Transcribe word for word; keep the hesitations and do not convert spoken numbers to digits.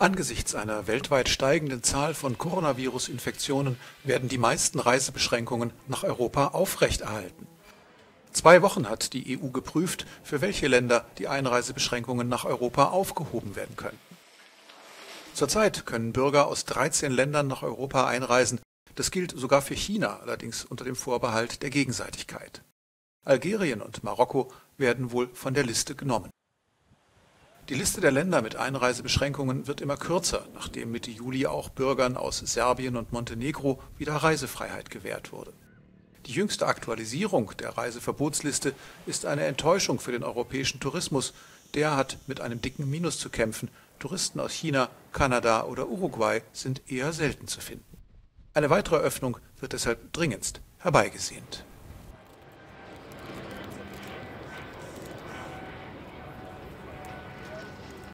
Angesichts einer weltweit steigenden Zahl von Coronavirus-Infektionen werden die meisten Reisebeschränkungen nach Europa aufrechterhalten. Zwei Wochen hat die E U geprüft, für welche Länder die Einreisebeschränkungen nach Europa aufgehoben werden könnten. Zurzeit können Bürger aus dreizehn Ländern nach Europa einreisen. Das gilt sogar für China, allerdings unter dem Vorbehalt der Gegenseitigkeit. Algerien und Marokko werden wohl von der Liste genommen. Die Liste der Länder mit Einreisebeschränkungen wird immer kürzer, nachdem Mitte Juli auch Bürgern aus Serbien und Montenegro wieder Reisefreiheit gewährt wurde. Die jüngste Aktualisierung der Reiseverbotsliste ist eine Enttäuschung für den europäischen Tourismus. Der hat mit einem dicken Minus zu kämpfen. Touristen aus China, Kanada oder Uruguay sind eher selten zu finden. Eine weitere Öffnung wird deshalb dringendst herbeigesehnt.